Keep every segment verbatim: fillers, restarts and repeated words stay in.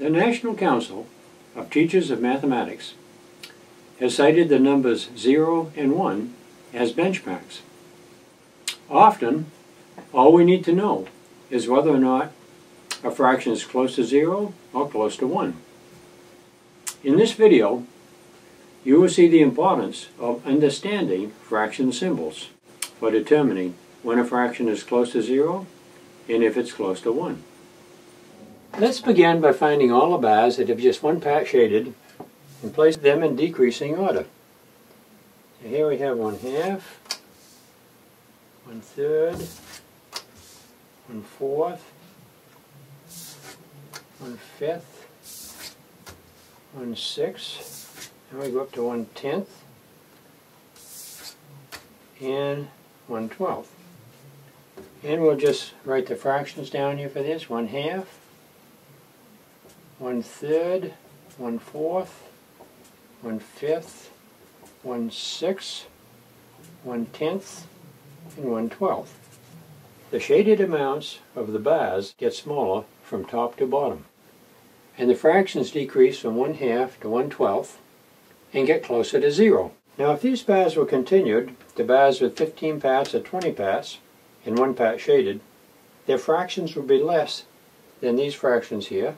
The National Council of Teachers of Mathematics has cited the numbers zero and one as benchmarks. Often, all we need to know is whether or not a fraction is close to zero or close to one. In this video, you will see the importance of understanding fraction symbols for determining when a fraction is close to zero and if it's close to one. Let's begin by finding all the bars that have just one part shaded and place them in decreasing order. So here we have one half, one third, one fourth, one fifth, one sixth, and we go up to one tenth, and one twelfth. And we'll just write the fractions down here for this: one half, one third, one fourth, one fifth, one sixth, one tenth, and one twelfth. The shaded amounts of the bars get smaller from top to bottom, and the fractions decrease from one half to one twelfth and get closer to zero. Now if these bars were continued to bars with fifteen parts or twenty parts and one part shaded, their fractions would be less than these fractions here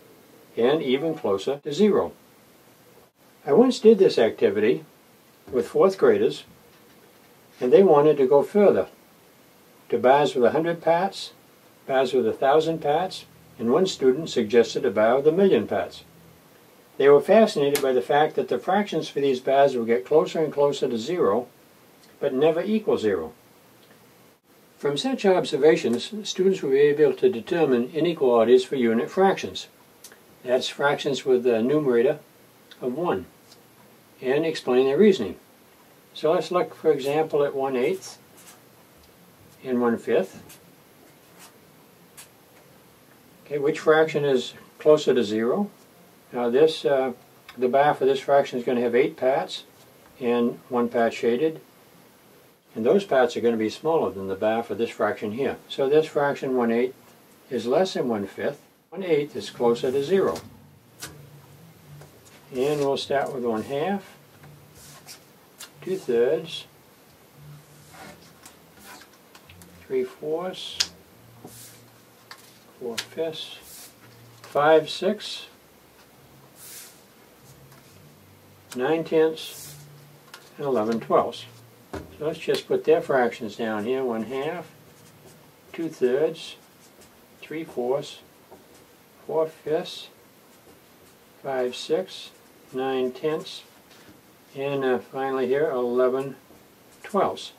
and even closer to zero. I once did this activity with fourth graders, and they wanted to go further to bars with one hundred parts, bars with one thousand parts, and one student suggested a bar with a million parts. They were fascinated by the fact that the fractions for these bars would get closer and closer to zero, but never equal zero. From such observations, students will be able to determine inequalities for unit fractions. That's fractions with the numerator of one, and explain their reasoning. So let's look, for example, at one eighth. And one fifth. Okay, which fraction is closer to zero? Now this, uh, the bar for this fraction is going to have eight parts and one part shaded, and those parts are going to be smaller than the bar for this fraction here. So this fraction one eighth is less than one fifth. one eighth is closer to zero. And we'll start with one half, two thirds, three fourths, four fifths, five sixths, nine tenths, and eleven twelfths. So let's just put their fractions down here: one half, two thirds, three fourths, four fifths, five sixths, nine tenths, and uh, finally here, eleven twelfths.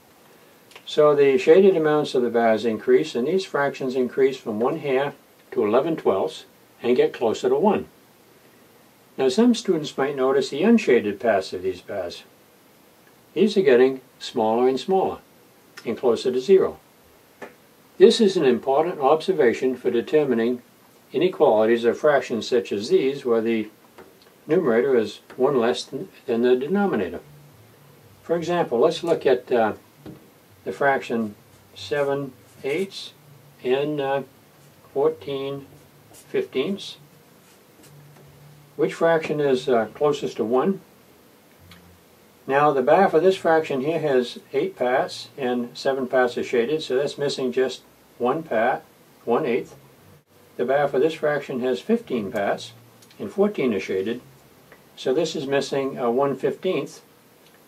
So the shaded amounts of the bars increase, and these fractions increase from one half to eleven twelfths and get closer to one. Now some students might notice the unshaded parts of these bars. These are getting smaller and smaller and closer to zero. This is an important observation for determining inequalities of fractions such as these, where the numerator is one less than, than the denominator. For example, let's look at uh, the fraction seven eighths and uh, fourteen fifteenths. Which fraction is uh, closest to one? Now the bar for this fraction here has eight parts and seven parts are shaded, so that's missing just one part, one eighth. The bar for this fraction has fifteen parts and fourteen are shaded, so this is missing uh, one fifteenth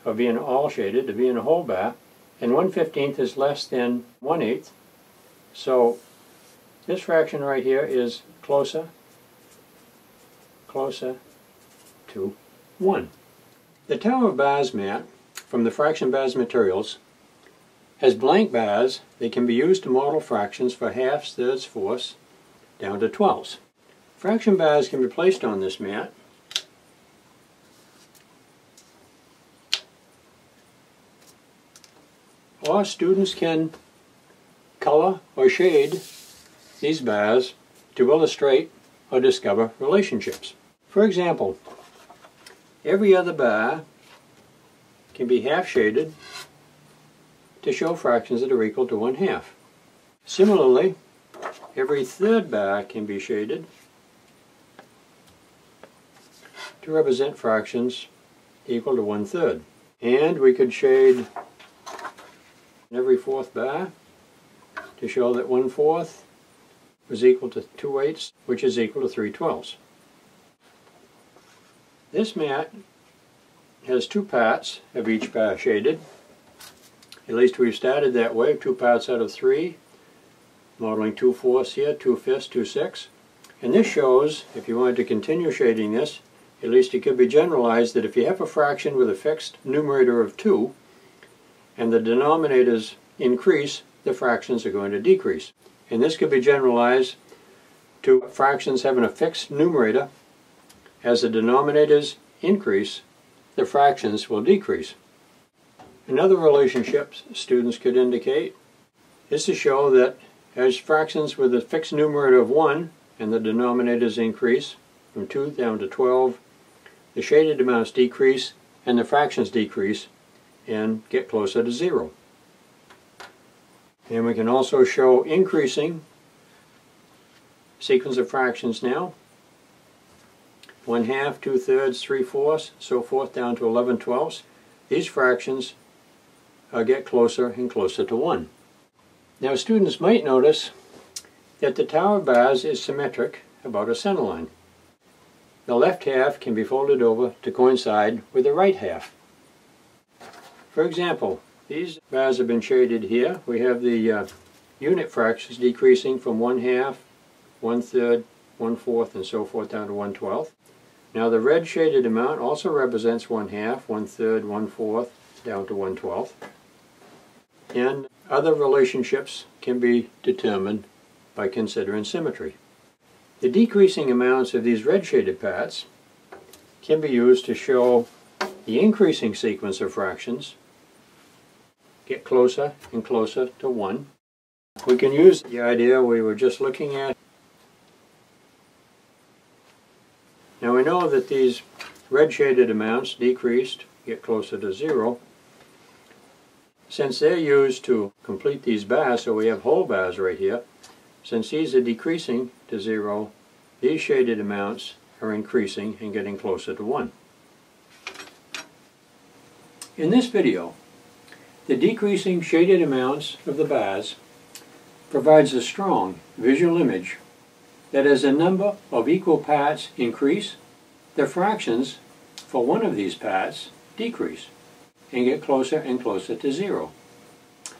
of being all shaded to be in a whole bar. And one fifteenth is less than one eighth, so this fraction right here is closer, closer to one. The Tower of Bars mat from the Fraction Bars materials has blank bars that can be used to model fractions for halves, thirds, fourths, down to twelfths. Fraction bars can be placed on this mat, or students can color or shade these bars to illustrate or discover relationships. For example, every other bar can be half shaded to show fractions that are equal to one half. Similarly, every third bar can be shaded to represent fractions equal to one-third. And we could shade every fourth bar to show that one-fourth was equal to two-eighths, which is equal to three-twelfths. This mat has two parts of each bar shaded. At least we've started that way, two parts out of three, modeling two-fourths here, two-fifths, two-sixths. And this shows, if you wanted to continue shading this, at least it could be generalized that if you have a fraction with a fixed numerator of two, and the denominators increase, the fractions are going to decrease. And this could be generalized to fractions having a fixed numerator. As the denominators increase, the fractions will decrease. Another relationship students could indicate is to show that as fractions with a fixed numerator of one and the denominators increase from two down to twelve, the shaded amounts decrease and the fractions decrease and get closer to zero. And we can also show increasing sequence of fractions now. One half, two thirds, three fourths, so forth down to eleven twelfths. These fractions uh, get closer and closer to one. Now students might notice that the Tower of Bars is symmetric about a centerline. The left half can be folded over to coincide with the right half. For example, these bars have been shaded here. We have the uh, unit fractions decreasing from one half, one third, one fourth, and so forth down to one twelfth. Now the red shaded amount also represents one half, one third, one fourth, down to one twelfth. And other relationships can be determined by considering symmetry. The decreasing amounts of these red shaded parts can be used to show the increasing sequence of fractions get closer and closer to one. We can use the idea we were just looking at. Now we know that these red shaded amounts decreased, get closer to zero. Since they're used to complete these bars, so we have whole bars right here, since these are decreasing to zero, these shaded amounts are increasing and getting closer to one. In this video, the decreasing shaded amounts of the bars provides a strong visual image that as the number of equal parts increase, the fractions for one of these parts decrease and get closer and closer to zero.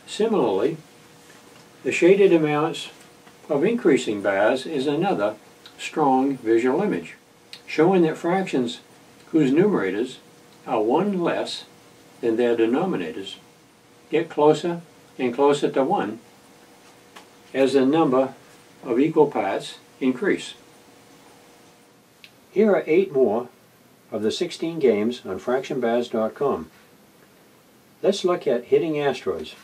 Similarly, the shaded amounts of increasing bars is another strong visual image, showing that fractions whose numerators are one less than their denominators get closer and closer to one as the number of equal parts increase. Here are eight more of the sixteen games on Fraction Bars dot com. Let's look at Hitting Asteroids.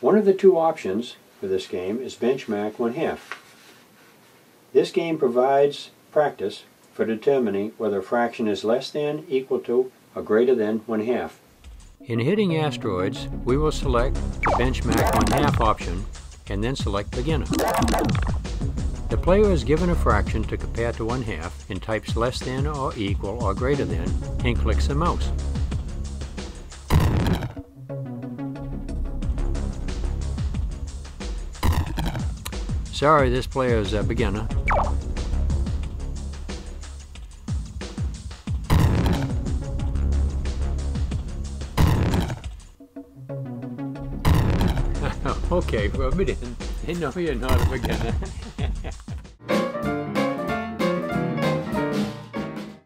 One of the two options for this game is benchmark one half. This game provides practice for determining whether a fraction is less than, equal to, or greater than one half. In Hitting Asteroids, we will select the benchmark one-half option and then select Beginner. The player is given a fraction to compare to one-half and types less than or equal or greater than and clicks the mouse. Sorry, this player is a beginner. Okay, rub it in. I know you're not a beginner.